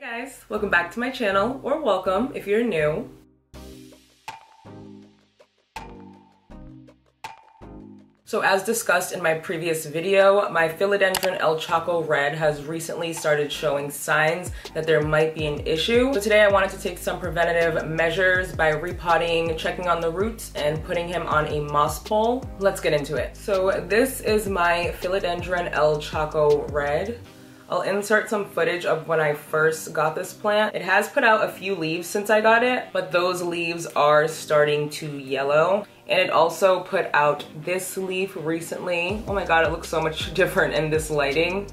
Hey guys, welcome back to my channel, or welcome if you're new. So as discussed in my previous video, my Philodendron El Choco Red has recently started showing signs that there might be an issue. So today I wanted to take some preventative measures by repotting, checking on the roots, and putting him on a moss pole. Let's get into it. So this is my Philodendron El Choco Red. I'll insert some footage of when I first got this plant. It has put out a few leaves since I got it, but those leaves are starting to yellow. And it also put out this leaf recently. Oh my God, it looks so much different in this lighting.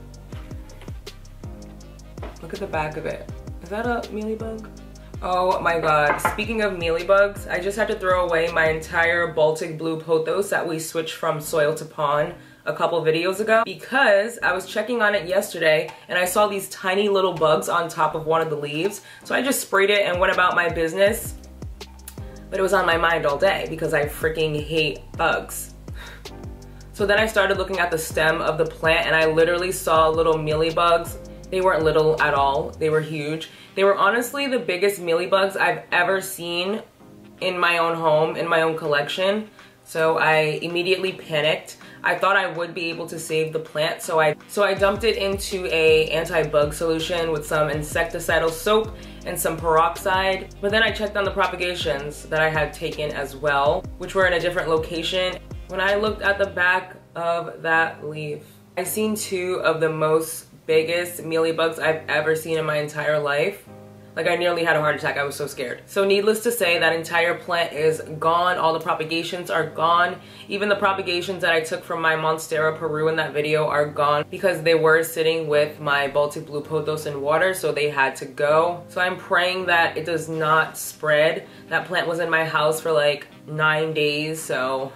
Look at the back of it. Is that a mealybug? Oh my God, speaking of mealybugs, I just had to throw away my entire Baltic blue pothos that we switched from soil to pond a couple videos ago because I was checking on it yesterday and I saw these tiny little bugs on top of one of the leaves. So I just sprayed it and went about my business, but it was on my mind all day because I freaking hate bugs. So then I started looking at the stem of the plant and I literally saw little mealybugs. They weren't little at all, they were huge. They were honestly the biggest mealybugs I've ever seen in my own home, in my own collection. So I immediately panicked. I thought I would be able to save the plant, so I dumped it into an anti-bug solution with some insecticidal soap and some peroxide. But then I checked on the propagations that I had taken as well, which were in a different location. When I looked at the back of that leaf, I seen two of the most biggest mealybugs I've ever seen in my entire life. Like, I nearly had a heart attack, I was so scared. So needless to say, that entire plant is gone. All the propagations are gone. Even the propagations that I took from my Monstera Peru in that video are gone because they were sitting with my Baltic blue pothos in water, so they had to go. So I'm praying that it does not spread. That plant was in my house for like 9 days, so.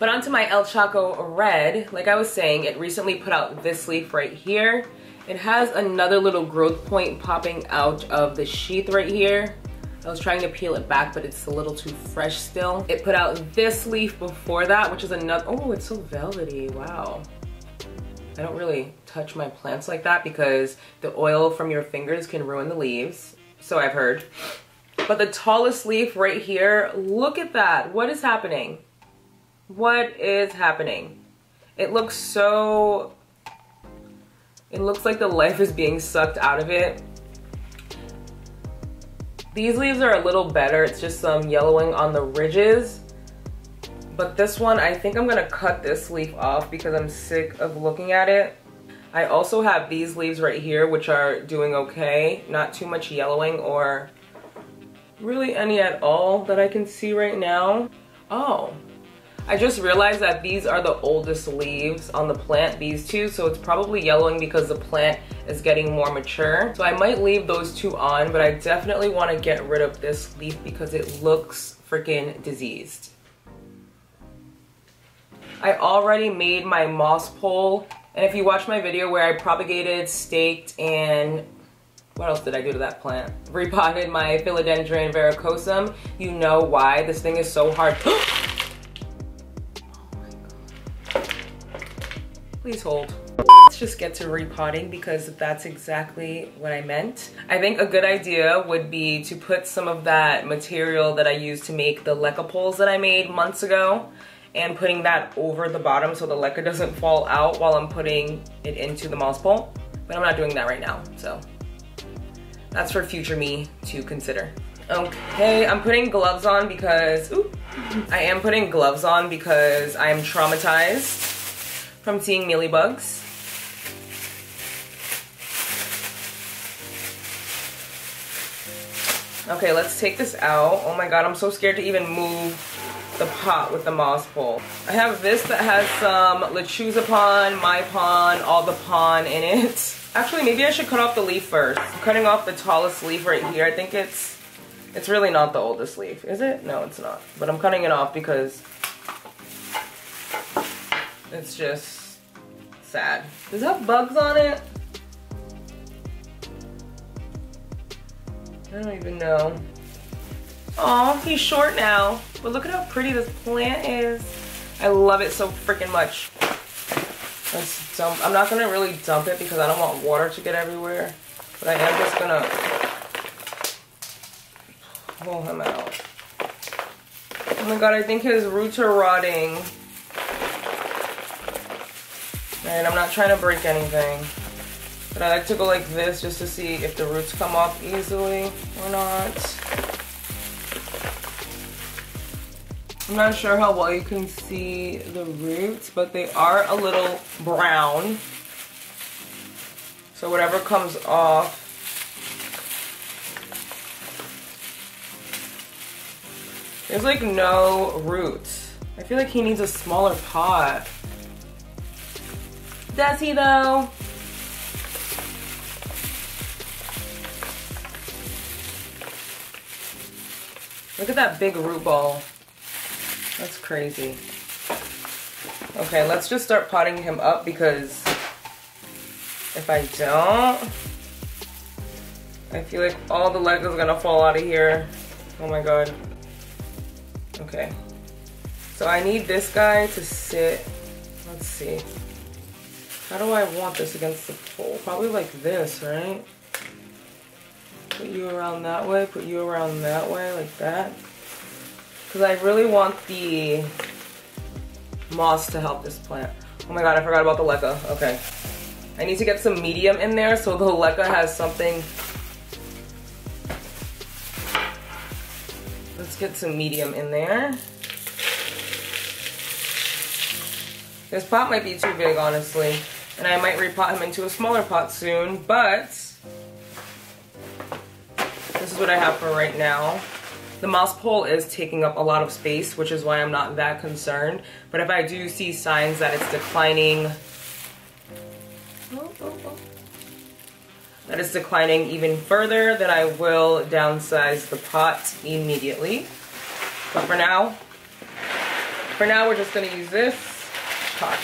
But onto my El Choco Red, like I was saying, it recently put out this leaf right here. It has another little growth point popping out of the sheath right here. I was trying to peel it back, but it's a little too fresh still. It put out this leaf before that, which is another, oh, it's so velvety, wow. I don't really touch my plants like that because the oil from your fingers can ruin the leaves, so I've heard. But the tallest leaf right here, look at that, what is happening? What is happening? It looks so... It looks like the life is being sucked out of it. These leaves are a little better. It's just some yellowing on the ridges. But this one, I think I'm gonna cut this leaf off because I'm sick of looking at it. I also have these leaves right here, which are doing okay. Not too much yellowing or really any at all that I can see right now. Oh. I just realized that these are the oldest leaves on the plant, these two, so it's probably yellowing because the plant is getting more mature. So I might leave those two on, but I definitely want to get rid of this leaf because it looks freaking diseased. I already made my moss pole, and if you watch my video where I propagated, staked, and what else did I do to that plant? Repotted my Philodendron varicosum, you know why. This thing is so hard. Please hold. Let's just get to repotting because that's exactly what I meant. I think a good idea would be to put some of that material that I used to make the LECA poles that I made months ago and putting that over the bottom so the LECA doesn't fall out while I'm putting it into the moss pole. But I'm not doing that right now, so that's for future me to consider. Okay, I'm putting gloves on because, oop, I am putting gloves on because I am traumatized from seeing mealybugs. Okay, let's take this out. Oh my God, I'm so scared to even move the pot with the moss pole. I have this that has some Lechuza Pond, my pond, all the pond in it. Actually, maybe I should cut off the leaf first. I'm cutting off the tallest leaf right here. I think it's really not the oldest leaf, is it? No, it's not. But I'm cutting it off because it's just sad. Does it have bugs on it? I don't even know. Aw, he's short now. But look at how pretty this plant is. I love it so freaking much. Let's dump. I'm not gonna really dump it because I don't want water to get everywhere. Right, I'm just gonna pull him out. Oh my god, I think his roots are rotting. And I'm not trying to break anything, but I like to go like this just to see if the roots come off easily or not. I'm not sure how well you can see the roots, but they are a little brown. So whatever comes off. There's like no roots. I feel like he needs a smaller pot. Does he though? Look at that big root ball. That's crazy. Okay, let's just start potting him up because if I don't, I feel like all the LECA is gonna fall out of here. Oh my god. Okay. So I need this guy to sit. Let's see. How do I want this against the pole? Probably like this, right? Put you around that way, put you around that way, like that. Because I really want the moss to help this plant. Oh my god, I forgot about the LECA. Okay. I need to get some medium in there so the LECA has something. Let's get some medium in there. This pot might be too big, honestly. And I might repot him into a smaller pot soon, but this is what I have for right now. The moss pole is taking up a lot of space, which is why I'm not that concerned. But if I do see signs that it's declining, that it's declining even further, then I will downsize the pot immediately. But for now we're just gonna use this pot.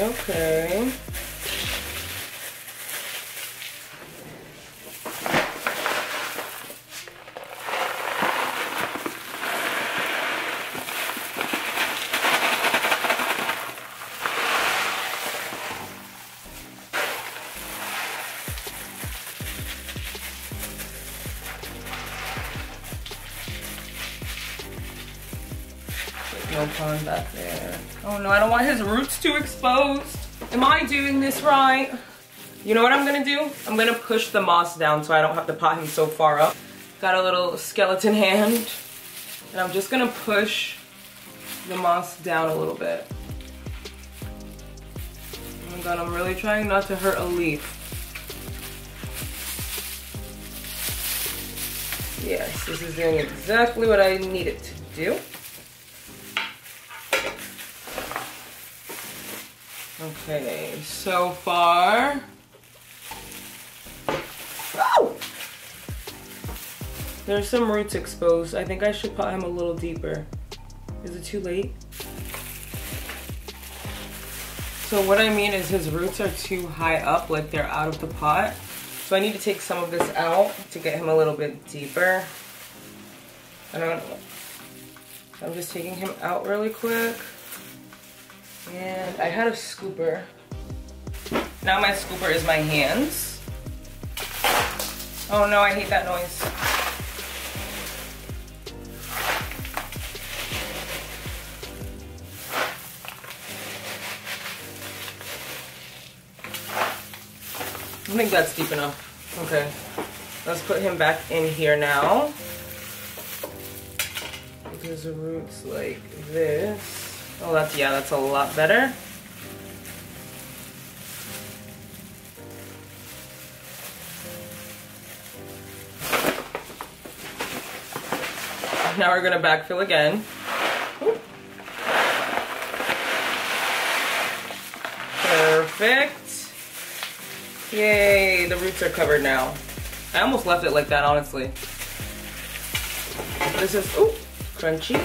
Okay. No pond back there. Oh no, I don't want his roots too exposed. Am I doing this right? You know what I'm gonna do? I'm gonna push the moss down so I don't have to pot him so far up. Got a little skeleton hand. And I'm just gonna push the moss down a little bit. Oh my god, I'm really trying not to hurt a leaf. Yes, this is doing exactly what I need it to do. Okay, so far. Oh! There's some roots exposed. I think I should pot him a little deeper. Is it too late? So what I mean is his roots are too high up, like they're out of the pot. So I need to take some of this out to get him a little bit deeper. I'm just taking him out really quick. And I had a scooper. Now my scooper is my hands. Oh no, I hate that noise. I think that's deep enough. Okay, let's put him back in here now. Because the roots like this. Oh, that's, yeah, that's a lot better. Now we're gonna backfill again. Ooh. Perfect. Yay, the roots are covered now. I almost left it like that, honestly. This is, ooh, crunchy.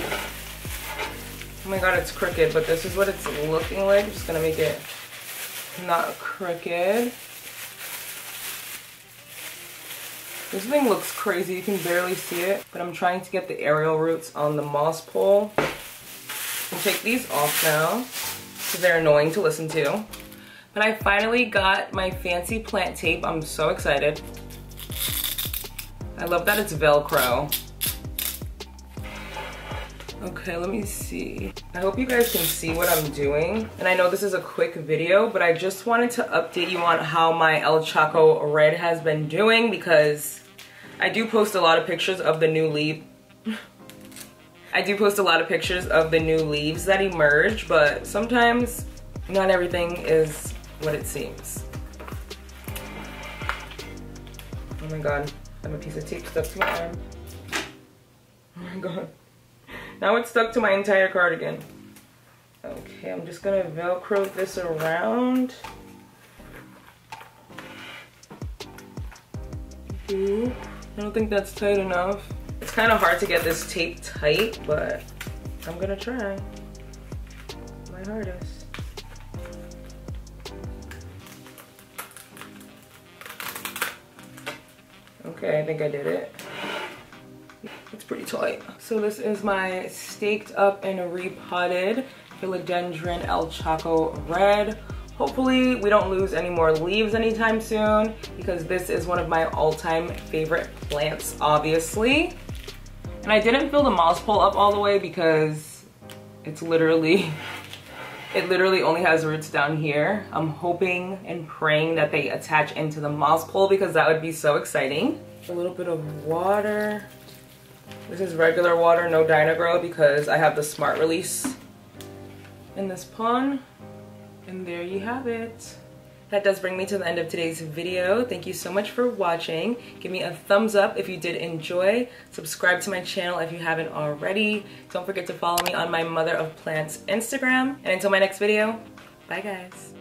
Oh my god, it's crooked, but this is what it's looking like. I'm just gonna make it not crooked. This thing looks crazy, you can barely see it, but I'm trying to get the aerial roots on the moss pole. I'll take these off now, because they're annoying to listen to. But I finally got my fancy plant tape, I'm so excited. I love that it's Velcro. Okay, let me see. I hope you guys can see what I'm doing. And I know this is a quick video, but I just wanted to update you on how my El Choco Red has been doing because I do post a lot of pictures of the new leaf. I do post a lot of pictures of the new leaves that emerge, but sometimes not everything is what it seems. Oh my God, I have a piece of tape stuck to my arm. Oh my God. Now it's stuck to my entire cardigan. Okay, I'm just gonna Velcro this around. Ooh, I don't think that's tight enough. It's kind of hard to get this tape tight, but I'm gonna try my hardest. Okay, I think I did it. It's pretty tight. So this is my staked up and repotted Philodendron El Choco Red. Hopefully we don't lose any more leaves anytime soon because this is one of my all-time favorite plants, obviously. And I didn't fill the moss pole up all the way because it's literally, it literally only has roots down here. I'm hoping and praying that they attach into the moss pole because that would be so exciting. A little bit of water. This is regular water, no DynaGro, because I have the Smart Release in this pond. And there you have it. That does bring me to the end of today's video. Thank you so much for watching. Give me a thumbs up if you did enjoy. Subscribe to my channel if you haven't already. Don't forget to follow me on my Mother of Plants Instagram. And until my next video, bye guys.